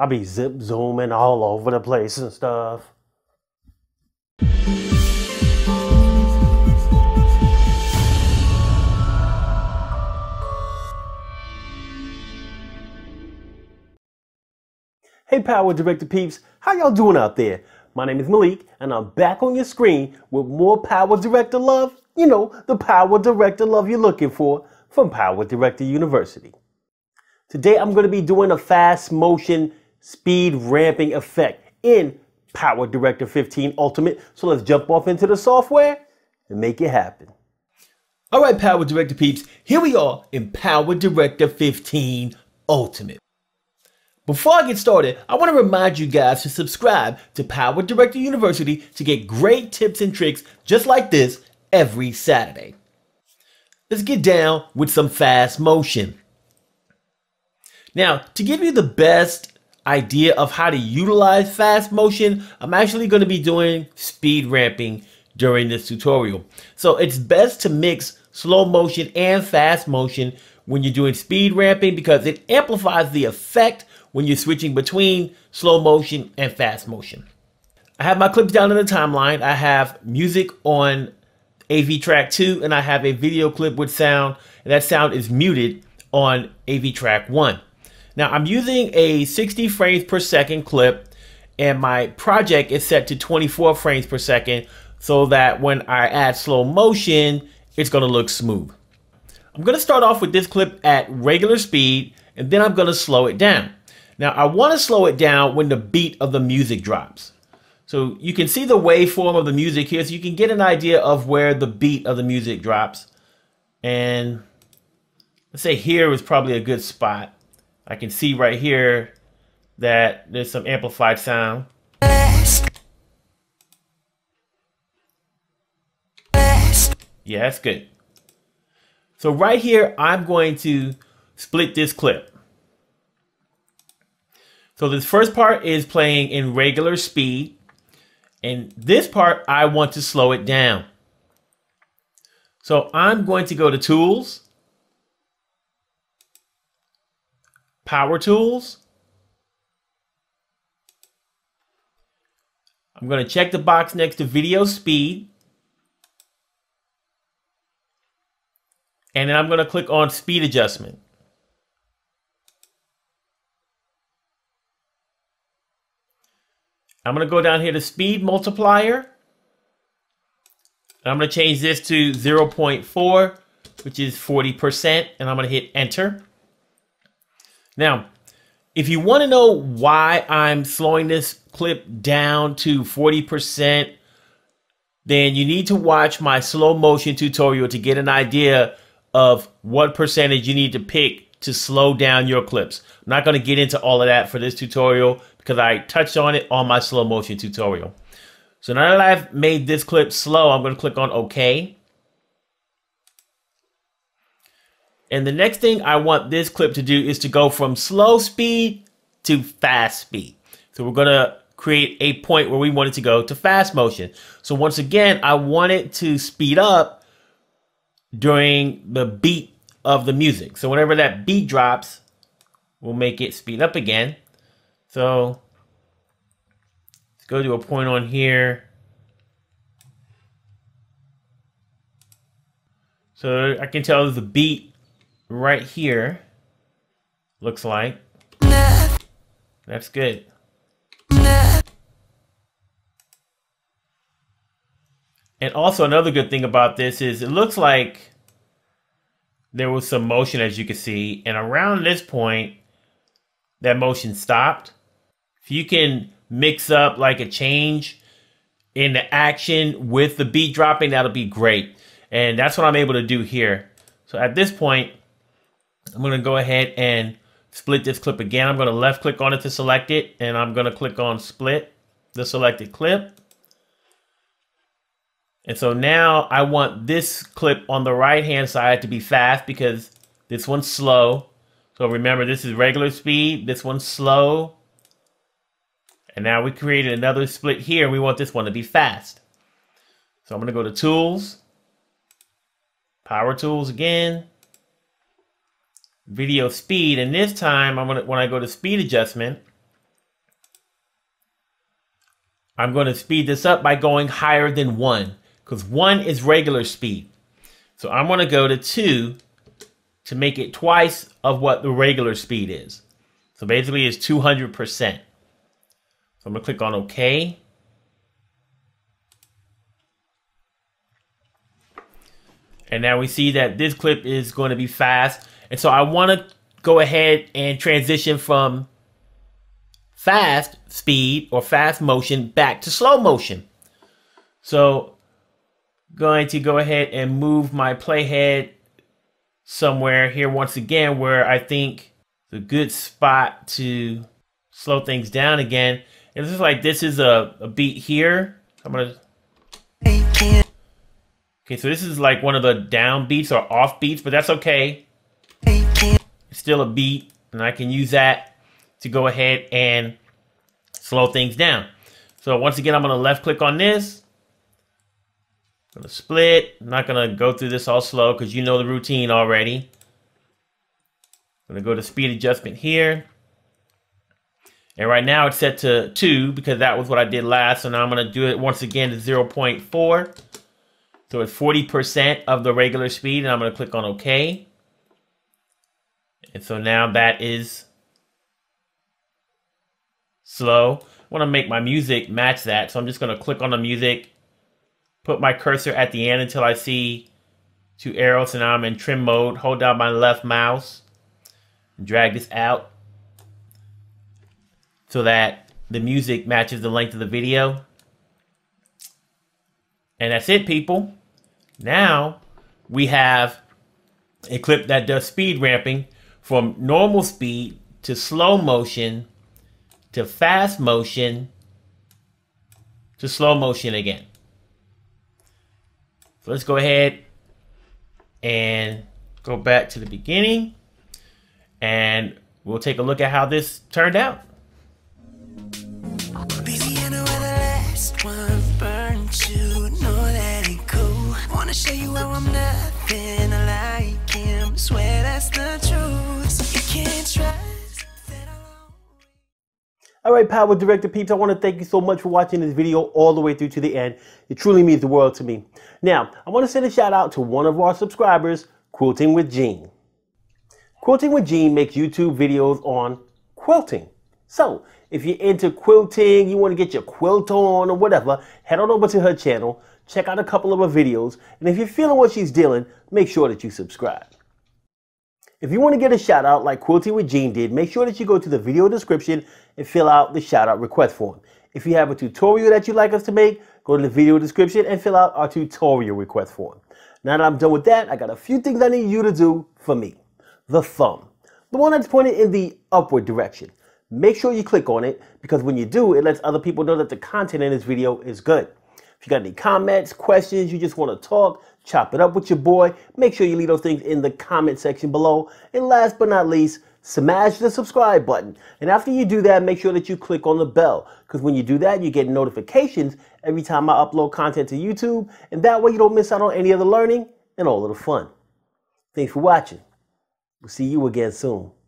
I be zip zooming all over the place and stuff. Hey PowerDirector peeps, how y'all doing out there? My name is Malik and I'm back on your screen with more PowerDirector love. You know, the PowerDirector love you're looking for from PowerDirector University. Today I'm going to be doing a fast motion speed ramping effect in PowerDirector 15 Ultimate. So let's jump off into the software and make it happen. Alright PowerDirector peeps, here we are in PowerDirector 15 Ultimate. Before I get started, I want to remind you guys to subscribe to PowerDirector University to get great tips and tricks just like this every Saturday. Let's get down with some fast motion. Now, to give you the best idea of how to utilize fast motion, I'm actually going to be doing speed ramping during this tutorial. So it's best to mix slow motion and fast motion when you're doing speed ramping because it amplifies the effect when you're switching between slow motion and fast motion. I have my clips down in the timeline. I have music on AV track 2 and I have a video clip with sound, and that sound is muted on AV track 1. Now I'm using a 60 frames per second clip and my project is set to 24 frames per second so that when I add slow motion, it's gonna look smooth. I'm gonna start off with this clip at regular speed and then I'm gonna slow it down. Now I want to slow it down when the beat of the music drops. So you can see the waveform of the music here, so you can get an idea of where the beat of the music drops. And let's say here is probably a good spot. I can see right here that there's some amplified sound. Yeah, that's good. So right here, I'm going to split this clip. So this first part is playing in regular speed, and this part I want to slow it down. So I'm going to go to Tools, Power Tools. I'm going to check the box next to Video Speed, and then I'm going to click on Speed Adjustment. I'm going to go down here to speed multiplier. I'm going to change this to 0.4, which is 40%, and I'm going to hit enter. Now, if you want to know why I'm slowing this clip down to 40%, then you need to watch my slow motion tutorial to get an idea of what percentage you need to pick to slow down your clips. I'm not going to get into all of that for this tutorial, because I touched on it on my slow motion tutorial. So now that I've made this clip slow, I'm going to click on OK. And the next thing I want this clip to do is to go from slow speed to fast speed. So we're going to create a point where we want it to go to fast motion. So once again, I want it to speed up during the beat of the music. So whenever that beat drops, we'll make it speed up again. So let's go to a point on here. So I can tell the beat right here looks like. That's good. And also another good thing about this is it looks like there was some motion, as you can see. And around this point, that motion stopped. If you can mix up like a change in the action with the beat dropping, that'll be great. And that's what I'm able to do here. So at this point, I'm going to go ahead and split this clip again. I'm going to left click on it to select it, and I'm going to click on split the selected clip. And so now I want this clip on the right hand side to be fast because this one's slow. So remember, this is regular speed, this one's slow. And now we created another split here. We want this one to be fast. So I'm going to go to Tools, Power Tools again, Video Speed. And this time, when I go to Speed Adjustment, I'm going to speed this up by going higher than 1, because 1 is regular speed. So I'm going to go to 2 to make it twice of what the regular speed is. So basically it's 200%. So I'm going to click on OK. And now we see that this clip is going to be fast. And so I want to go ahead and transition from fast speed or fast motion back to slow motion. So I'm going to go ahead and move my playhead somewhere here once again where I think it's a good spot to slow things down again. And this is like, this is a beat here. I'm going to... Okay, so this is like one of the down beats or off beats, but that's okay. It's still a beat, and I can use that to go ahead and slow things down. So once again, I'm going to left click on this. I'm going to split. I'm not going to go through this all slow because you know the routine already. I'm going to go to speed adjustment here. And right now it's set to 2 because that was what I did last. So now I'm going to do it once again to 0.4. So it's 40% of the regular speed, and I'm going to click on OK. And so now that is slow. I want to make my music match that, so I'm just going to click on the music, put my cursor at the end until I see 2 arrows, and now I'm in trim mode. Hold down my left mouse and drag this out so that the music matches the length of the video. And that's it, people. Now we have a clip that does speed ramping from normal speed to slow motion to fast motion to slow motion again. So let's go ahead and go back to the beginning, and we'll take a look at how this turned out. I show you how I'm nothing like him. Swear that's the truth. You can't trust that alone. All right, PowerDirector peeps, I want to thank you so much for watching this video all the way through to the end. It truly means the world to me. Now, I want to send a shout out to one of our subscribers, Quilting with Jean. Quilting with Jean makes YouTube videos on quilting. So, if you're into quilting, you want to get your quilt on or whatever, head on over to her channel. Check out a couple of her videos, and if you're feeling what she's dealing, make sure that you subscribe. If you want to get a shout out like Quilting with Jean did, make sure that you go to the video description and fill out the shout out request form. If you have a tutorial that you'd like us to make, go to the video description and fill out our tutorial request form. Now that I'm done with that, I got a few things I need you to do for me. The thumb, the one that's pointed in the upward direction. Make sure you click on it, because when you do, it lets other people know that the content in this video is good. If you got any comments, questions, you just want to talk, chop it up with your boy, make sure you leave those things in the comment section below. And last but not least, smash the subscribe button. And after you do that, make sure that you click on the bell, because when you do that, you get notifications every time I upload content to YouTube. And that way you don't miss out on any of the learning and all of the fun. Thanks for watching. We'll see you again soon.